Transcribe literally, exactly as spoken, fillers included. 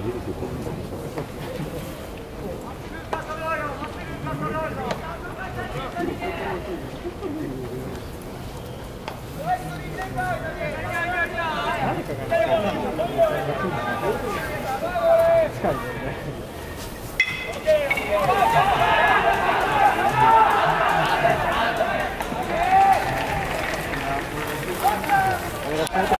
近いですね。